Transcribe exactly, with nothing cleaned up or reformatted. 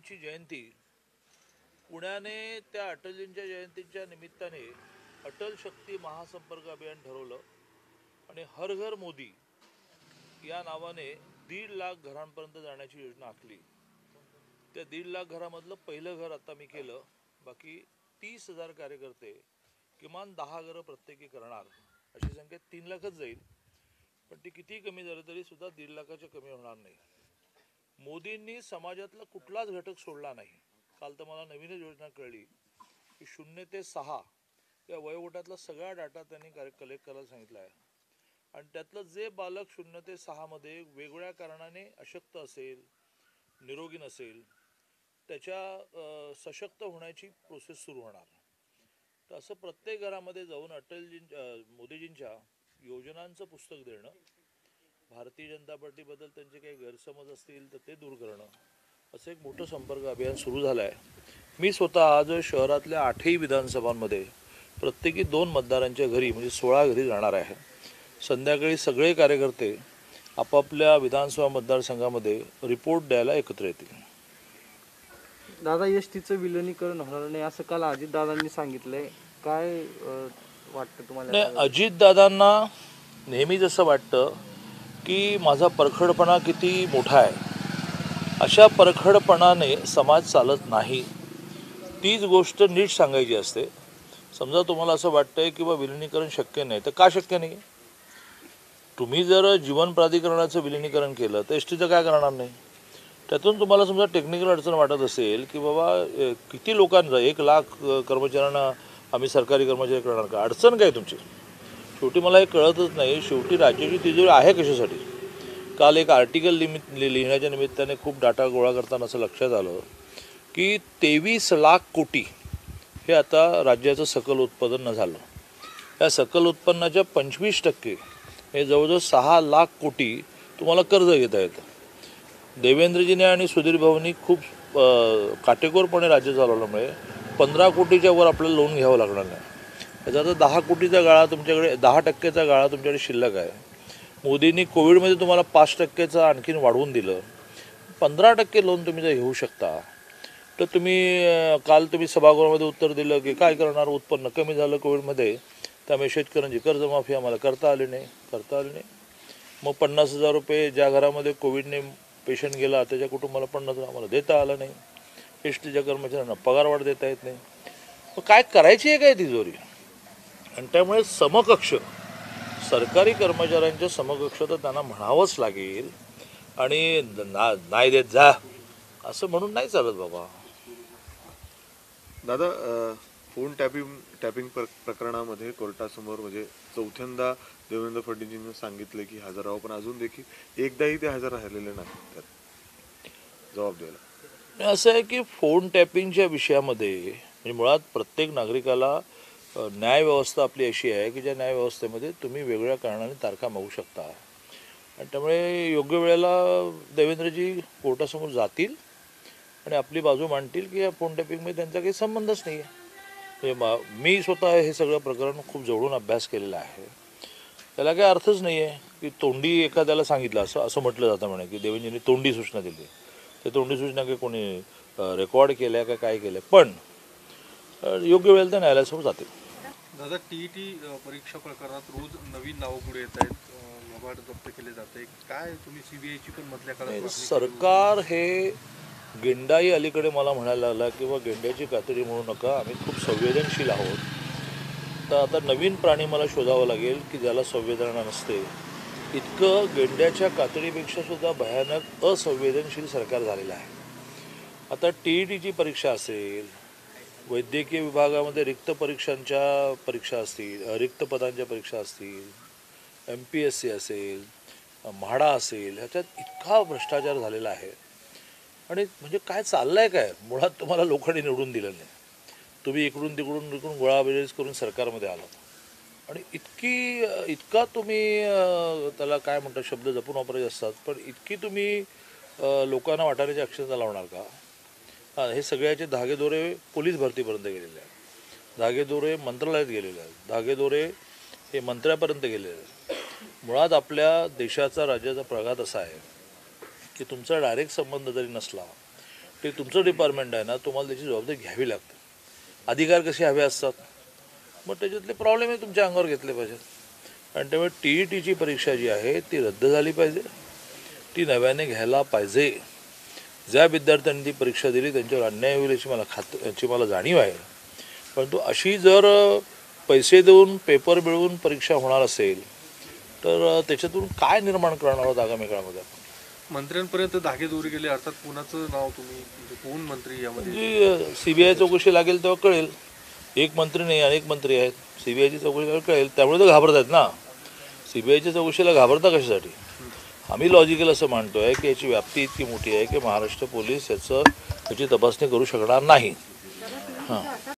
अटलजींची जयंती पुण्याने त्या अटलजींच्या जयंतीच्या निमित्ताने अटल शक्ती महासंपर्क अभियान ठरवलं आणि हर घर मोदी या नावाने दीड लाख घरांपर्यंत जाण्याची योजना आखली। त्या दीड लाख घरामधलं पहिलं घर आता मी केलं। बाकी तीस हजार कार्यकर्ते किमान दहा घरं प्रत्येकी करणार, अशी संख्या तीन लाखच जाईल, पण ती किती कमी झालं तरी सुद्धा दीड लाखाच्या कमी होणार नाही। मोदींनी समाजातला कुठलाच घटक सोडला नाही। काल तर मला नवीन योजना कळली की शून्य ते सहा या वयोगटातला सगळा डाटा त्यांनी कलेक्ट करायला सांगितला आहे आणि त्यातलं जे बालक शून्य ते सहामध्ये वेगवेगळ्या कारणाने अशक्त असेल, निरोगी नसेल, त्याच्या सशक्त होण्याची प्रोसेस सुरू होणार। तर असं प्रत्येक घरामध्ये जाऊन अटलजी मोदीजींच्या योजनांचं पुस्तक देणं, भारतीय जनता पार्टीबद्दल त्यांचे काही गैरसमज असतील तर ते दूर करणं, असं एक मोठं संपर्क अभियान सुरू झालं आहे। मी स्वतः आज शहरातल्या आठही विधानसभांमध्ये प्रत्येकी दोन मतदारांच्या घरी म्हणजे सोळा घरी जाणार आहे। संध्याकाळी सगळे कार्यकर्ते आपापल्या विधानसभा मतदारसंघामध्ये रिपोर्ट द्यायला एकत्र येतील। दादा, एसटीचं विलनीकरण होणार नाही असं काल अजितदादांनी सांगितलंय, काय वाटतं तुम्हाला? नाही, अजितदादांना नेहमी जसं वाटतं की माझा परखडपणा किती मोठा आहे, अशा परखडपणाने समाज चालत नाही। तीच गोष्ट नीट सांगायची असते। समजा तुम्हाला असं वाटतंय की बा विलिनीकरण शक्य नाही, तर का शक्य नाही? तुम्ही जर जीवन प्राधिकरणाचं विलिनीकरण केलं तर एस टीचं काय करणार नाही? त्यातून तुम्हाला समजा टेक्निकल अडचण वाटत असेल की बाबा किती लोकांचा, एक लाख कर्मचाऱ्यांना आम्ही सरकारी कर्मचारी करणार का? अडचण काय तुमची? शेवटी मला हे कळतच नाही, शेवटी राज्याची तिजोरी आहे कशासाठी? काल एक आर्टिकल लिमित लिहिण्याच्या निमित्ताने खूप डाटा गोळा करताना असं लक्षात आलं की तेवीस लाख कोटी हे आता राज्याचं सकल उत्पादन झालं। या सकल उत्पन्नाच्या पंचवीस टक्के हे जवळजवळ सहा लाख कोटी तुम्हाला कर्ज घेता येतं। देवेंद्रजीने आणि सुधीर भाऊंनी खूप काटेकोरपणे राज्य चालवल्यामुळे पंधरा कोटीच्या वर आपल्याला लोन घ्यावं लागणार नाही। त्याचा तर दहा कोटीचा गाळा तुमच्याकडे, दहा टक्केचा गाळा तुमच्याकडे शिल्लक आहे। मोदींनी कोविडमध्ये तुम्हाला पाच टक्केचं आणखीन वाढवून दिलं, पंधरा टक्के लोन तुम्ही जर घेऊ शकता तर तुम्ही, काल तुम्ही सभागृहामध्ये उत्तर दिलं की काय करणार, उत्पन्न कमी झालं कोविडमध्ये, त्यामुळे शेतकऱ्यांची कर्जमाफी आम्हाला करता आली नाही करता आली नाही मग पन्नास हजार रुपये ज्या घरामध्ये कोविडने पेशंट गेला त्याच्या कुटुंबाला पन्नास हजार आम्हाला देता आलं नाही, एस टीच्या कर्मचाऱ्यांना पगारवाढ देता येत नाही, मग काय करायची आहे काय तिजोरी? आणि त्यामुळे समकक्ष सरकारी कर्मचाऱ्यांच्या समकक्ष तर त्यांना म्हणावंच लागेल आणि ना नाही देत जा असं म्हणून नाही चालत बाबा। दादा, फोन टॅपिंग टॅपिंग प्र प्रकरणामध्ये कोर्टासमोर म्हणजे चौथ्यांदा देवेंद्र फडणवीसजींनी सांगितले की हजर राहा, पण अजून देखील एकदाही ते हजर राहिलेले नाही, त्यात जबाब द्यायला। असं आहे की फोन टॅपिंगच्या विषयामध्ये म्हणजे मुळात प्रत्येक नागरिकाला न्यायव्यवस्था आपली अशी आहे की ज्या न्यायव्यवस्थेमध्ये तुम्ही वेगवेगळ्या कारणाने तारखा मागू शकता आणि त्यामुळे योग्य वेळेला देवेंद्रजी कोर्टासमोर जातील आणि आपली बाजू मांडतील की या फोन टॅपिंगमध्ये त्यांचा काही संबंधच नाही आहे। म्हणजे मी स्वतः हे सगळं प्रकरण खूप जवळून अभ्यास केलेला आहे, त्याला काही अर्थच नाही आहे की तोंडी एखाद्याला सांगितलं, असं असं म्हटलं जातं म्हणे की देवेंद्रजींनी तोंडी सूचना दिली, ते तोंडी सूचना काही कोणी रेकॉर्ड केल्या का काय केलं, पण योग्य वेळेला तर न्यायालयासमोर जातील। दादा, टीईटी परीक्षा प्रकरणात रोज नवीन नावं पुढे येत आहेत, लबाड जप्त केले जाते, काय तुम्ही सीबीआयची पण मधल्या काळात? सरकार हे गेंडाई अलीकडे मला म्हणायला लागला किंवा गेंड्याची कातडी म्हणू नका, आम्ही खूप संवेदनशील आहोत, तर आता नवीन प्राणी मला शोधावं लागेल की ज्याला संवेदना नसते। इतकं गेंड्याच्या कातडीपेक्षा सुद्धा भयानक असंवेदनशील सरकार झालेलं आहे। आता टीईटीची परीक्षा असेल, वैद्यकीय विभागामध्ये रिक्त परीक्षांच्या परीक्षा असतील, रिक्त पदांच्या परीक्षा असतील, एम पी एस सी असेल, म्हाडा असेल, ह्याच्यात इतका भ्रष्टाचार झालेला आहे आणि म्हणजे काय चाललं आहे काय? मुळात तुम्हाला लोकांनी निवडून दिलं नाही, तुम्ही इकडून तिकडून तिकडून गोळाबेरीज करून सरकारमध्ये आलात आणि इतकी इतका तुम्ही त्याला काय म्हणतात, शब्द जपून वापरायचे असतात, पण इतकी तुम्ही लोकांना वाटाण्याची अक्षता लावणार का? हे सगळ्याचे धागेदोरे पोलीस भरतीपर्यंत गेलेले आहेत, धागेदोरे मंत्रालयात गेलेले आहेत, धागेदोरे हे मंत्र्यापर्यंत गेलेले आहेत। मुळात आपल्या देशाचा, राज्याचा प्रघात असा आहे की तुमचा डायरेक्ट संबंध जरी नसला ते तुमचं डिपार्टमेंट आहे ना, तुम्हाला त्याची जबाबदारी घ्यावी लागते। अधिकार कसे हवे असतात, मग त्याच्यातले प्रॉब्लेम हे तुमच्या अंगावर घेतले पाहिजेत। आणि त्यामुळे टीईटीची परीक्षा जी आहे ती रद्द झाली पाहिजे, ती नव्याने घ्यायला पाहिजे। ज्या विद्यार्थ्यांनी ती परीक्षा दिली त्यांच्यावर अन्याय होईल याची मला खात याची मला जाणीव आहे, परंतु अशी जर पैसे देऊन पेपर मिळवून परीक्षा होणार असेल तर त्याच्यातून काय निर्माण करणार आहोत आगामी काळामध्ये। मंत्र्यांपर्यंत धागेदोरी गेली, अर्थात कोणाचं नाव तुम्ही कोण मंत्री यामध्ये सीबीआय चौकशी लागेल तेव्हा कळेल। एक मंत्री नाही अनेक मंत्री आहेत, सीबीआयची चौकशी कळेल त्यामुळे तर घाबरतात ना। सीबीआयच्या चौकशीला घाबरता कशासाठी? आम्ही लॉजिकल असं मानतोय की याची व्याप्ती इतकी मोठी आहे की महाराष्ट्र पोलीस याचं याची तपासणी करू शकणार नाही। हां।